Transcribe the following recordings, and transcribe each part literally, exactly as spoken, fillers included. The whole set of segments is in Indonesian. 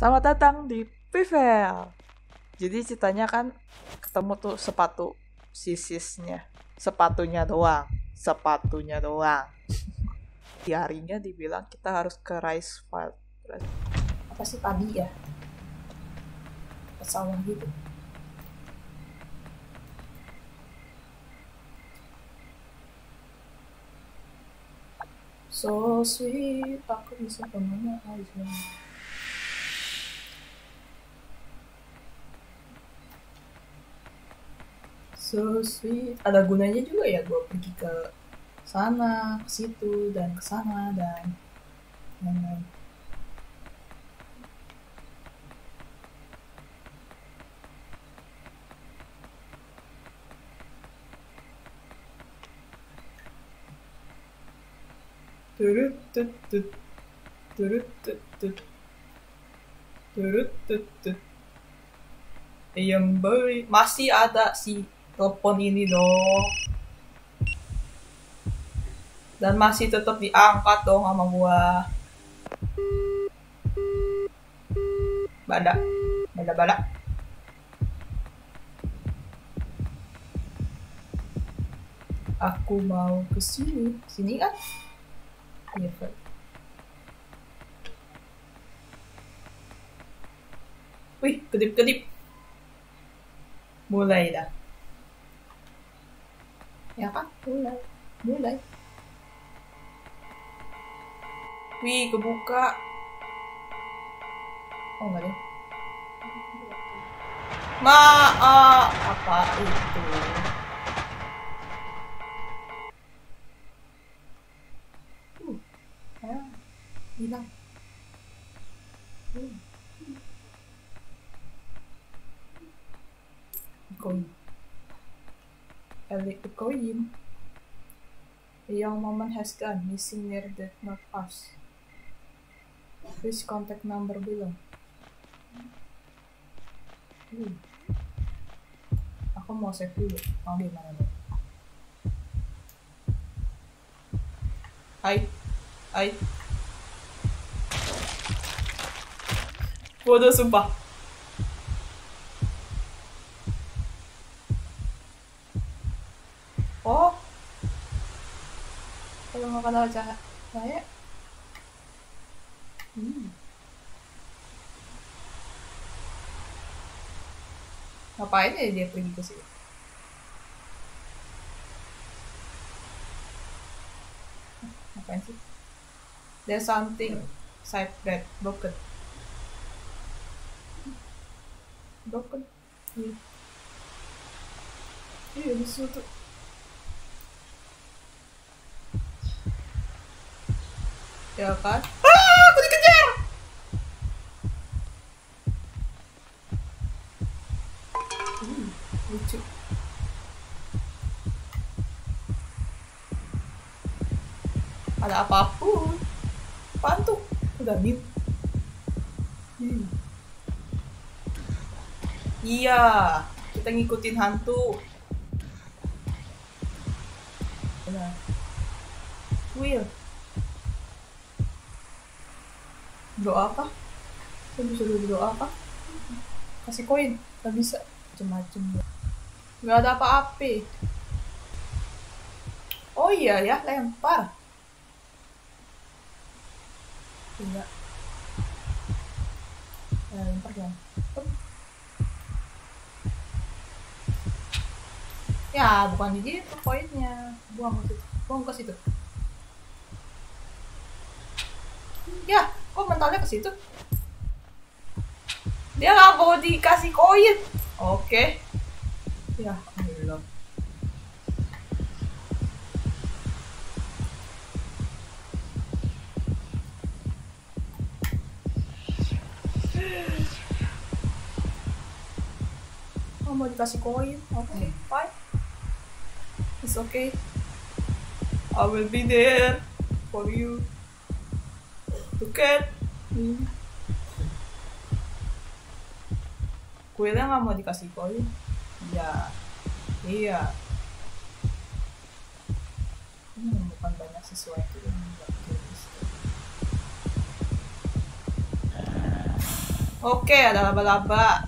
Selamat datang di Pivel. Jadi ceritanya kan ketemu tuh sepatu sisisnya, sepatunya doang, sepatunya doang. Di harinya dibilang kita harus ke Rice Field. Apa sih padi ya? Pesawang gitu. So sweet, aku bisa kemana aja. So sweet, ada gunanya juga ya gue pergi ke sana, ke situ, dan ke sana, dan lain-lain. Turut tut tut turut tut tut turut tut tut. Yang beri masih ada si telepon ini dong, dan masih tetap diangkat dong sama gua. Badak badak badak aku mau ke sini sini kan ya, Pak. Wih, kedip-kedip mulai dah. Ya kan? Mulai. Mulai. Wih, kebuka. Oh, enggak deh. Maaf. Apa itu? Uh. Ah. Hilang. Uh. Koin. Elect the coin. A young woman has gone missing near that not us. Please contact number below. Hmm. Aku mau save dulu. Mau di mana dulu? Hai, hai. Bodoh sumpah. Oh, kalau nggak kenal cahaya, saya, hmm, ngapain ya dia pergi ke sini? Ngapain sih? There's something side bread broken, broken, hmm, iya disitu tuh. Ya kan? Ah, aku dikejar. Hmm, lucu. Ada apapun? Pantuk, udah bit. Hmm. Iya, kita ngikutin hantu. Nah. Will. Doa apa? Saya bisa berdoa apa? Kasih koin, gak bisa. Macem-macem. Gak ada apa-apa. Oh iya ya, lempar. Enggak. Lempar dong. Ya, bukan di situ koinnya. Buang ke situ. Buang ke situ. Ya. Kok mentalnya ke situ? Dia nggak mau dikasih koin. Oke. Ya, alhamdulillah. Nggak mau dikasih koin. Oke, okay, bye. It's okay. I will be there for you. Bukan, hmm. Kuenya nggak mau dikasih koin. Ya, iya. Ini menemukan banyak sesuatu yang nggak tertulis. Oke, ada laba-laba.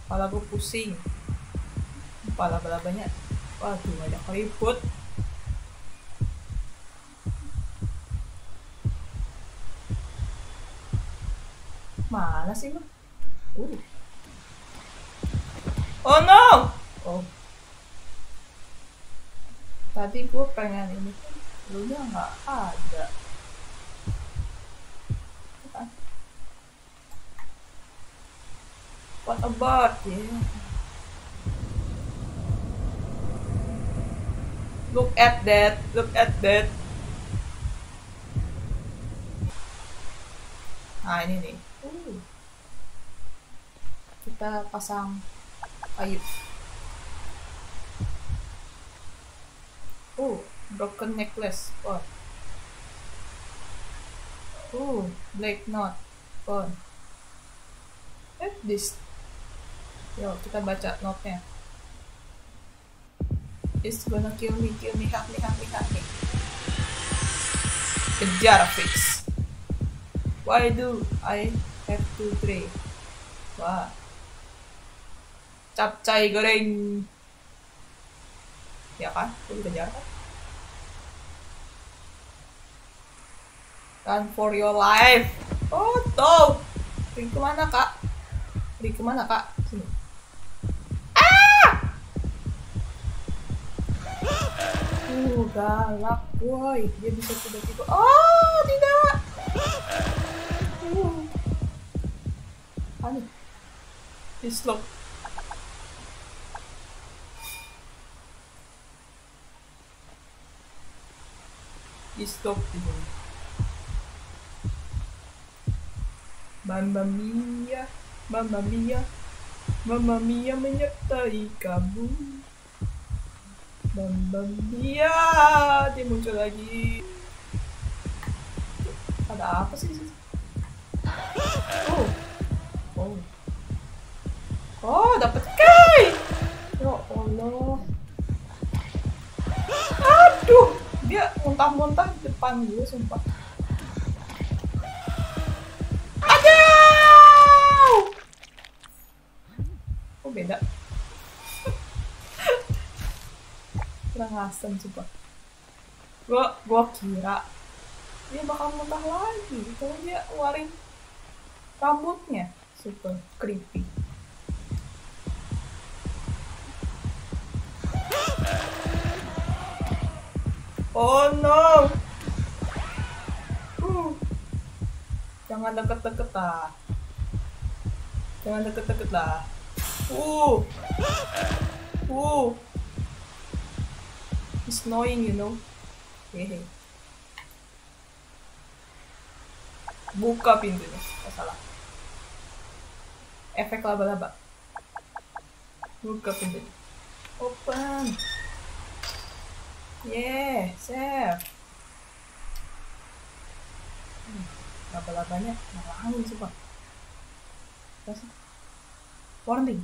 Kepala gue pusing. Kepala laba-labanya. Waduh, banyak ribut. Mana sih lu? Uh. Oh no! Oh. Tadi gue pengen ini, lu nya nggak ada. What about ya? Yeah. Look at that, look at that. Nah ini nih. Uh. Kita pasang kayu. Uh, broken necklace. Oh. Uh, black knot. Oh. Eh, this. Yo, kita baca notnya. It's gonna kill me, kill me, hack me, hack me, hack me. Kejar fix. Why do I have to pray? Wah. Capcay goreng. Ya kan? Itu kejar kan? Run for your life. Oh, toh. Pergi kemana, Kak? Pergi kemana, Kak? Sini. Ah! Uh, galak, boy. Dia bisa tiba-tiba. Oh, tidak. Uh. Aduh. Dislok. Dislok gitu. Mamma mia, mamma mia, mamma mia menyertai kamu. Mamma mia, dia muncul lagi. Ada apa sih? Oh, oh, oh, dapat kai. Ya Allah. Aduh, dia muntah-muntah di depan gue, sumpah. Aduh, oh beda. Kurang asem sumpah. Gue, gue kira dia bakal muntah lagi, karena dia waring rambutnya, super creepy. Oh no, uh. Jangan deket-deket lah, jangan deket-deket lah. Uh, uh, it's annoying you know. Hehe. Buka pintunya, oh, salah. Efek laba-laba. Buka pintunya. Open. Yeah, save. Hmm, laba-labanya ngelahin sumpah. Warning.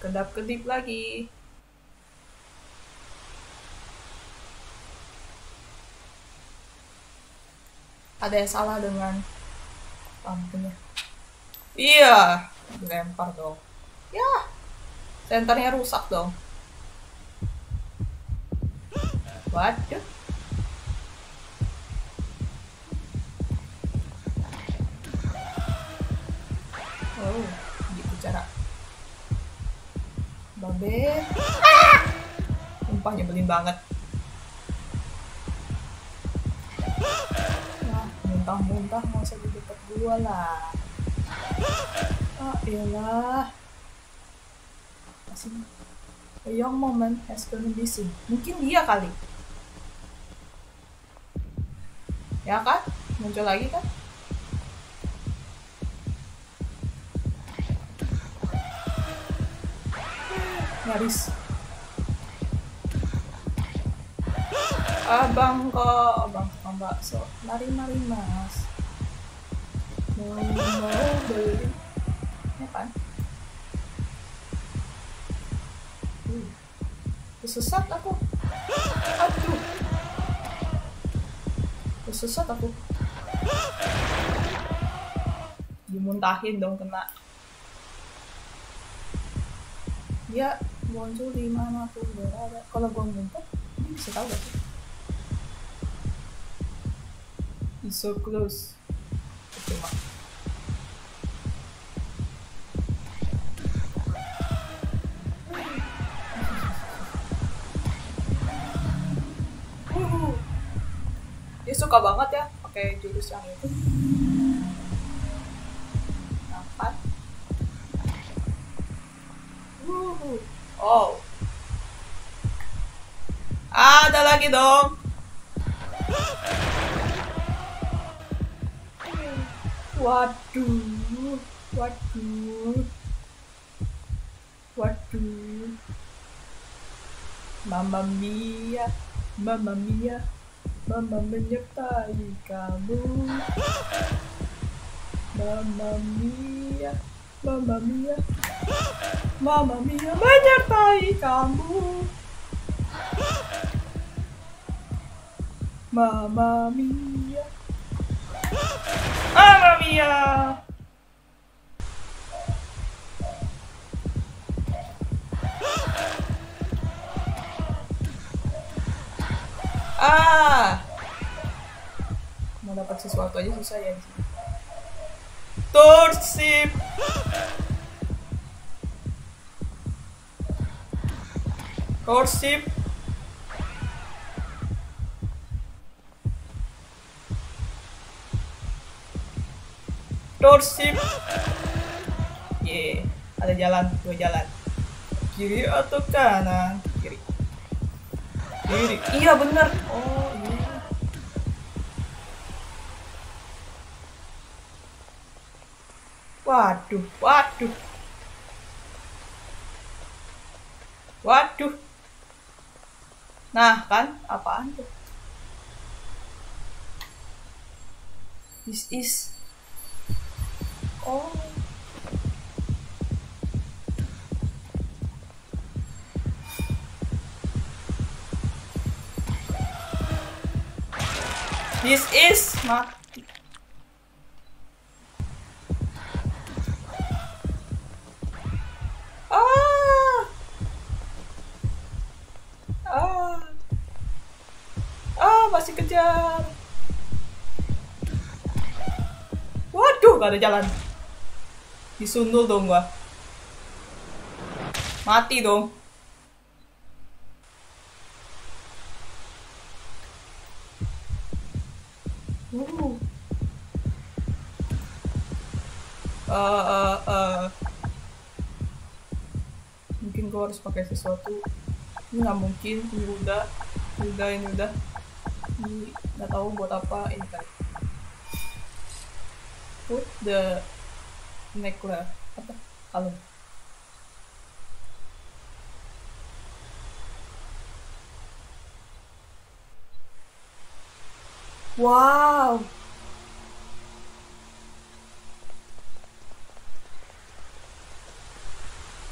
Kedap-kedip lagi. Ada yang salah dengan lampunya. Iya, dilempar dong. Ya, senternya rusak dong. Waduh. Oh, gitu cara. Babe. Ah! Sumpah nyebelin banget. Muntah-muntah masa di dekat gua lah. Ah, iyalah. Masih. A young woman has been missing. Mungkin dia kali. Ya kan? Muncul lagi kan? Nyaris. Abang kok, abang kok mbak, so mari mari mas, mau mau beli, ya kan? Kesesat aku, aduh. sesat aku. Dimuntahin dong kena. Dia muncul di mana aku berada. Kalau gua ngumpet, dia bisa tahu gak sih? He's so close. Cuma. Dia suka banget ya pakai jurus yang itu. Dapat. Wuhu. Oh. Ada lagi dong. Waduh. Waduh. Waduh. Mamma mia. Mamma mia. Mama menyertai kamu. Mama mia, mama mia, mama mia menyertai kamu. Mama mia, mama mia. Ah, mau dapat sesuatu aja susah ya di sini. Torsip. Torsip. Torsip. Ye, yeah. Ada jalan, dua jalan. Kiri atau kanan? Kiri. Kiri. Iya benar. Oh iya. Waduh, waduh. Waduh. Nah, kan apaan tuh? This is. Oh. This is mati. Ah. Ah. Ah, masih kejar. Waduh, gak ada jalan. Disundul dong gua. Mati dong. Uh. Uh, uh, uh. Mungkin gue harus pakai sesuatu. Ini nggak mungkin. Ini udah, udah, ini udah. Ini nggak tahu buat apa ini kali. Put the necklace apa? Kalung. Wow.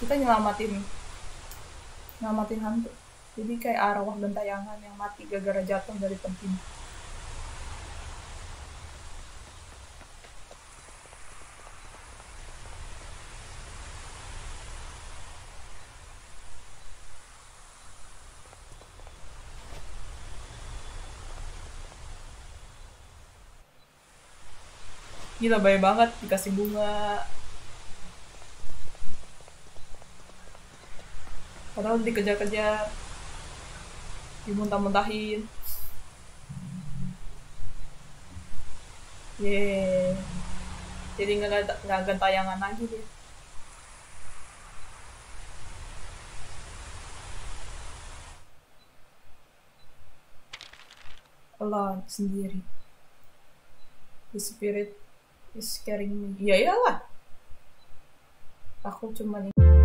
Kita nyelamatin nyelamatin hantu. Jadi kayak arwah gentayangan yang mati gara-gara jatuh dari tebing. Gila, baik banget dikasih bunga. Padahal dikejar-kejar, dimuntah-muntahin. Yeah. Jadi nggak nggak gentayangan lagi deh. Allah sendiri. The spirit is scaring me. Ya iyalah. Aku cuma